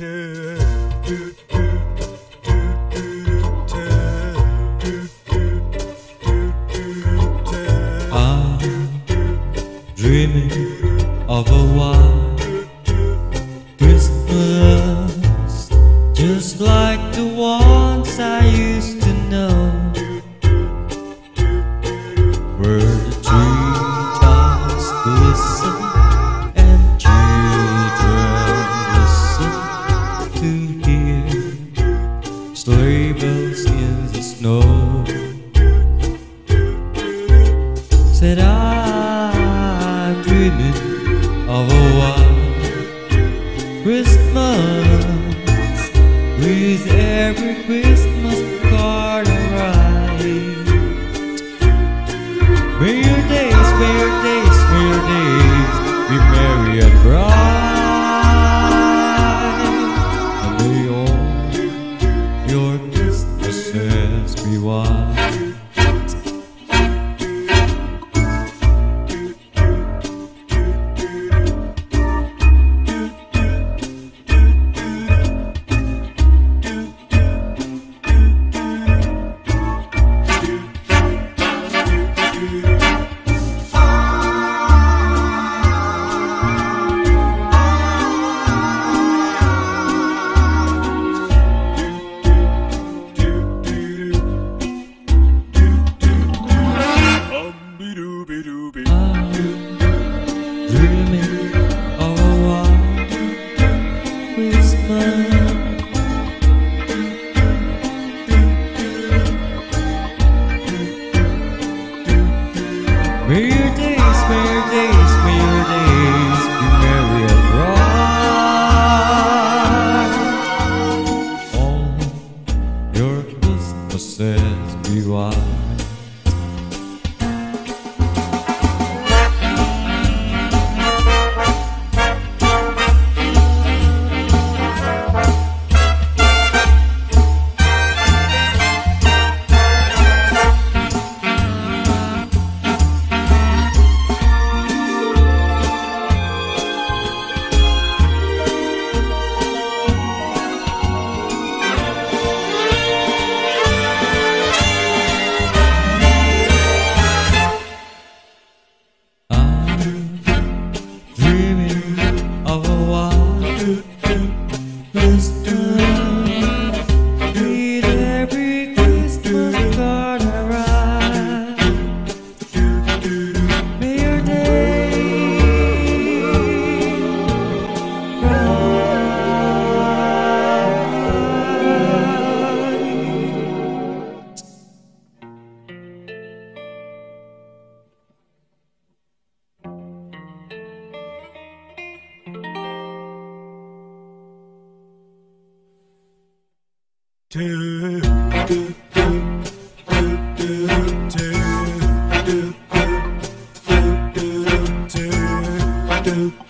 I'm dreaming of a white Christmas, just like the ones I used to know, where the treetops glisten and children listen to hear sleigh bells in the snow. Said I'm dreaming of a white Christmas, with every Christmas card I write. Merry days, merry days, merry days, be merry and bright, and may all your Christmases be white. Dreaming of a white Christmas, merry days, merry days, merry days, be merry and bright, all your Christmases be white.